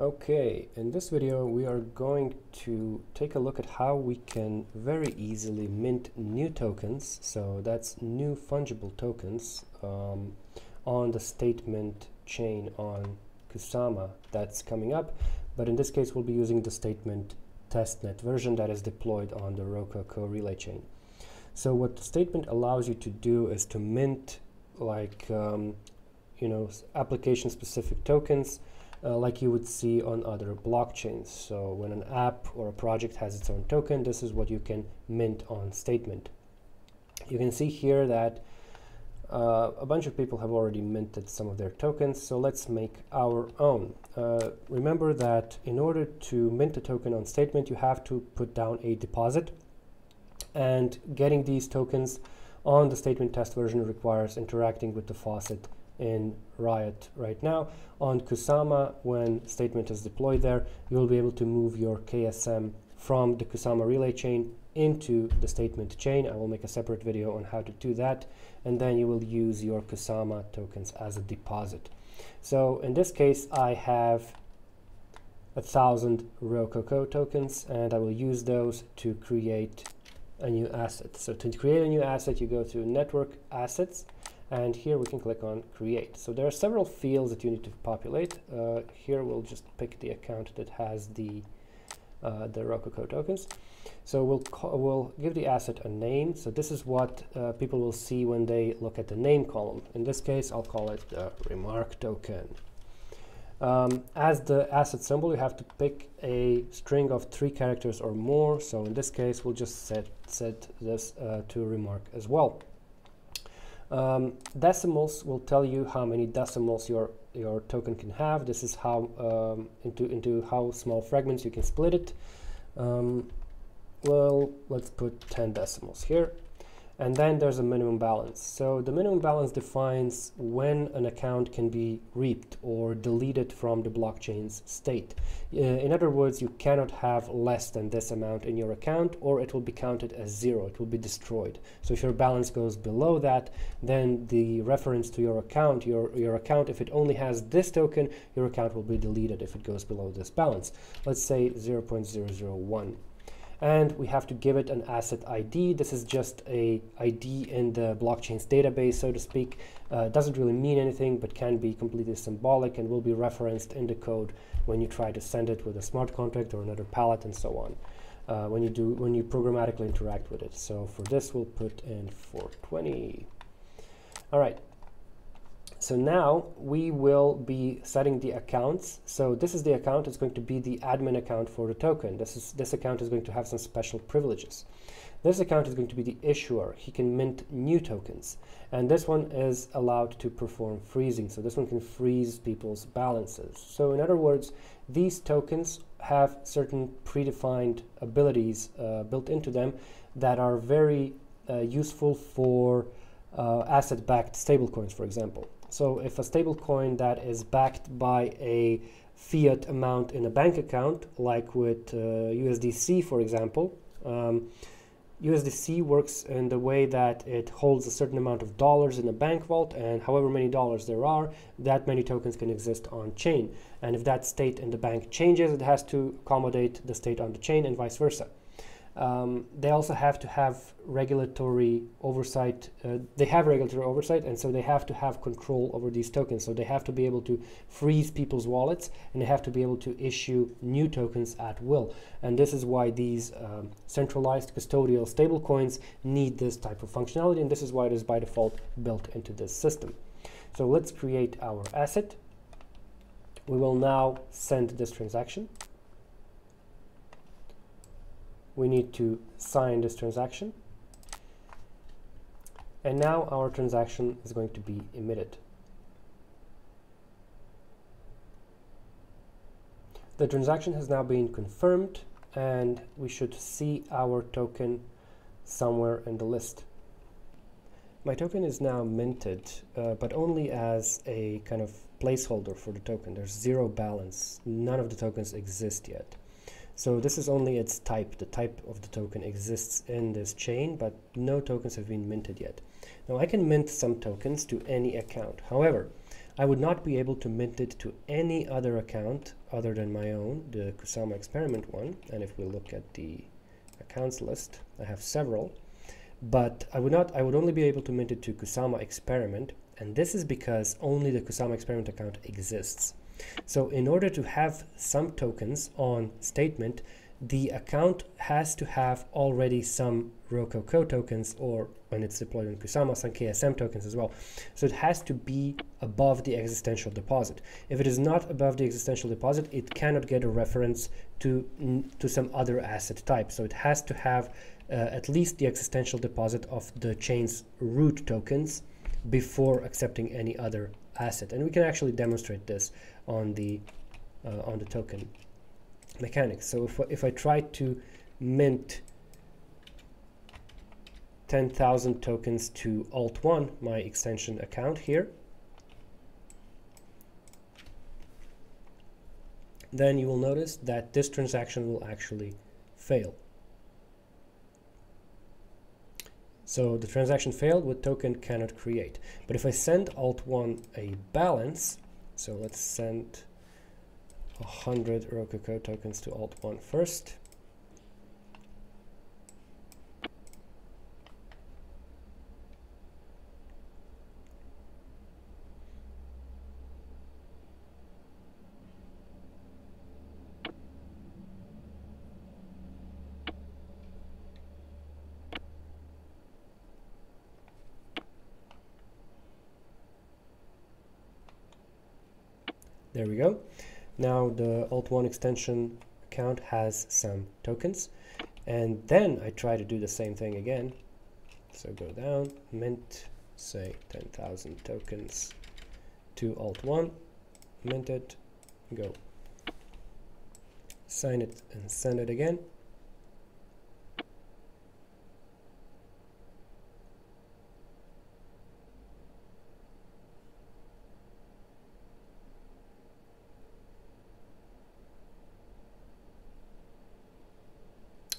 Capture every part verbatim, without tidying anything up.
Okay, in this video we are going to take a look at how we can very easily mint new tokens, so that's new fungible tokens um, on the Statemint chain on Kusama that's coming up, but in this case we'll be using the Statemint testnet version that is deployed on the Rococo relay chain. So what Statemint allows you to do is to mint like um, you know application specific tokens, Uh, like you would see on other blockchains. So when an app or a project has its own token, this is what you can mint on Statemint. You can see here that uh, a bunch of people have already minted some of their tokens, so let's make our own. Uh, remember that in order to mint a token on Statemint, you have to put down a deposit, and getting these tokens on the Statemint test version requires interacting with the faucet in Riot right now. On Kusama, when Statemint is deployed there, you'll be able to move your K S M from the Kusama relay chain into the Statemint chain. I will make a separate video on how to do that, and then you will use your Kusama tokens as a deposit. So in this case, I have a thousand Rococo tokens, and I will use those to create a new asset. So to create a new asset, you go to Network Assets, and here we can click on Create. So there are several fields that you need to populate. Uh, here we'll just pick the account that has the uh, the Rococo tokens. So we'll we'll give the asset a name. So this is what uh, people will see when they look at the name column. In this case, I'll call it the remark token. Um, as the asset symbol, you have to pick a string of three characters or more. So in this case, we'll just set set this uh, to remark as well. Um, decimals will tell you how many decimals your your token can have. This is how um, into into how small fragments you can split it. Um, well, let's put ten decimals here, and then there's a minimum balance. So the minimum balance defines when an account can be reaped or deleted from the blockchain's state. Uh, in other words, you cannot have less than this amount in your account, or it will be counted as zero. It will be destroyed. So if your balance goes below that, then the reference to your account, your your account, if it only has this token, your account will be deleted if it goes below this balance. Let's say zero point zero zero one. And we have to give it an asset I D. This is just a I D in the blockchain's database, so to speak. Uh, doesn't really mean anything, but can be completely symbolic and will be referenced in the code when you try to send it with a smart contract or another pallet and so on. Uh, when you do, when you programmatically interact with it. So for this, we'll put in four twenty. All right. So now we will be setting the accounts. So this is the account. It's going to be the admin account for the token. This is this account is going to have some special privileges. This account is going to be the issuer. He can mint new tokens, and this one is allowed to perform freezing. So this one can freeze people's balances. So in other words, these tokens have certain predefined abilities uh, built into them that are very uh, useful for uh, asset-backed stablecoins, for example. So if a stablecoin that is backed by a fiat amount in a bank account, like with uh, U S D C, for example, um, U S D C works in the way that it holds a certain amount of dollars in a bank vault, and however many dollars there are, that many tokens can exist on chain. And if that state in the bank changes, it has to accommodate the state on the chain and vice versa. Um, they also have to have regulatory oversight. Uh, they have regulatory oversight, and so they have to have control over these tokens. So they have to be able to freeze people's wallets, and they have to be able to issue new tokens at will. And this is why these um, centralized custodial stablecoins need this type of functionality, and this is why it is by default built into this system. So let's create our asset. We will now send this transaction. We need to sign this transaction, and now our transaction is going to be emitted. The transaction has now been confirmed, and we should see our token somewhere in the list. My token is now minted, uh, but only as a kind of placeholder for the token. There's zero balance. None of the tokens exist yet. So this is only its type. The type of the token exists in this chain, but no tokens have been minted yet. Now I can mint some tokens to any account. However, I would not be able to mint it to any other account other than my own, the Kusama experiment one. And if we look at the accounts list, I have several, but I would not, I would only be able to mint it to Kusama experiment. And this is because only the Kusama experiment account exists. So in order to have some tokens on Statemint, the account has to have already some Rococo tokens, or when it's deployed in Kusama, some K S M tokens as well. So it has to be above the existential deposit. If it is not above the existential deposit, it cannot get a reference to, to some other asset type. So it has to have uh, at least the existential deposit of the chain's root tokens before accepting any other asset. And we can actually demonstrate this on the, uh, on the token mechanics. So if, if I try to mint ten thousand tokens to alt one, my extension account here, then you will notice that this transaction will actually fail. So the transaction failed with token cannot create. But if I send alt one a balance, so let's send one hundred Rococo tokens to alt one first. There we go. Now the alt one extension account has some tokens, and then I try to do the same thing again. So go down, mint, say ten thousand tokens to alt one, mint it, go, sign it and send it again.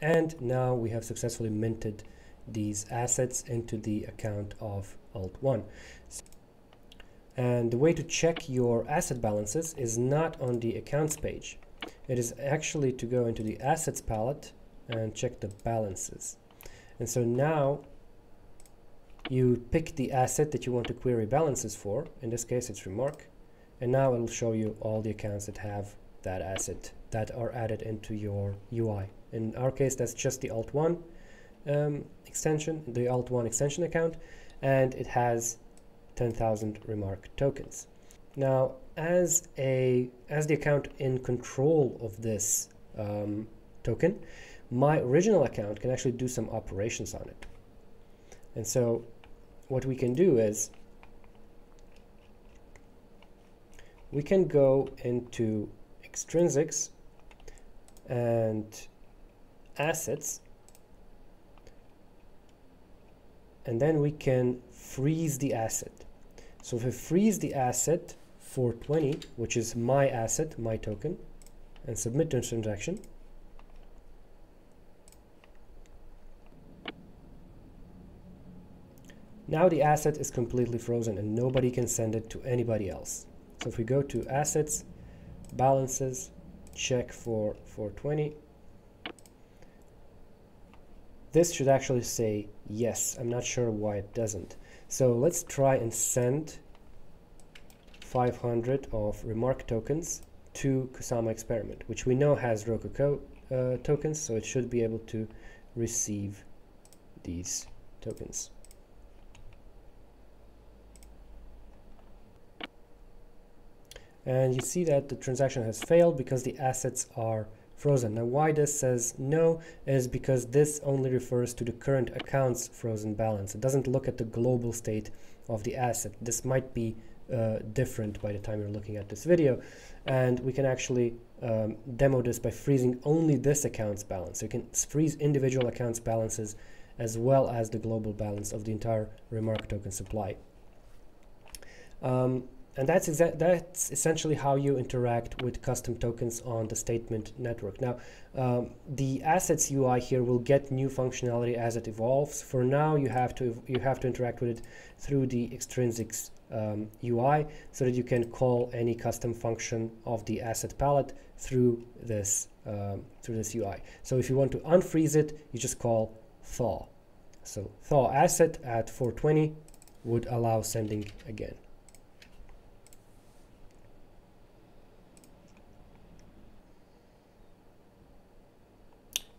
And now we have successfully minted these assets into the account of alt one. And the way to check your asset balances is not on the accounts page. It is actually to go into the assets palette and check the balances. And so now you pick the asset that you want to query balances for. In this case, it's Remark. And now it will show you all the accounts that have that asset that are added into your U I. In our case, that's just the alt one um, extension, the alt one extension account, and it has ten thousand Remark tokens. Now, as a as the account in control of this um, token, my original account can actually do some operations on it. And so, what we can do is we can go into extrinsics and assets, and then we can freeze the asset. So if we freeze the asset for twenty, which is my asset, my token, and submit the transaction, now the asset is completely frozen and nobody can send it to anybody else. So if we go to assets, balances, check for four twenty, this should actually say yes. I'm not sure why it doesn't. So let's try and send five hundred of Remark tokens to Kusama experiment, which we know has Rococo uh, tokens, so it should be able to receive these tokens. And you see that the transaction has failed because the assets are frozen. Now, why this says no is because this only refers to the current account's frozen balance. It doesn't look at the global state of the asset. This might be uh, different by the time you're looking at this video, and we can actually um, demo this by freezing only this account's balance. So you can freeze individual accounts' balances as well as the global balance of the entire Remark token supply. Um, And that's exact. That's essentially how you interact with custom tokens on the Statemint network. Now, um, the assets U I here will get new functionality as it evolves. For now, you have to you have to interact with it through the extrinsics um, U I, so that you can call any custom function of the asset palette through this um, through this U I. So if you want to unfreeze it, you just call thaw. So thaw asset at four twenty would allow sending again.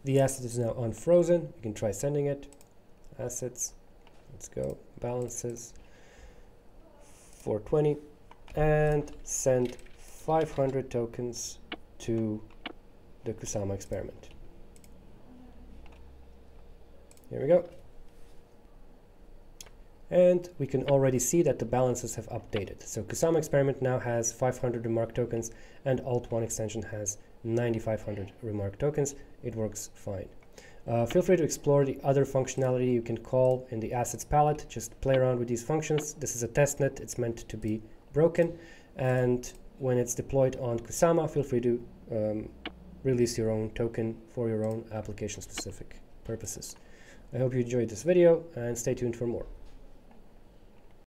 The asset is now unfrozen. You can try sending it. Assets, let's go, balances, four twenty, and send five hundred tokens to the Kusama experiment. Here we go. And we can already see that the balances have updated. So Kusama experiment now has five hundred remark tokens, and Alt one extension has nine thousand five hundred remark tokens. It works fine. Uh, feel free to explore the other functionality you can call in the assets palette. Just play around with these functions. This is a testnet. It's meant to be broken. And when it's deployed on Kusama, feel free to um, release your own token for your own application-specific purposes. I hope you enjoyed this video, and stay tuned for more.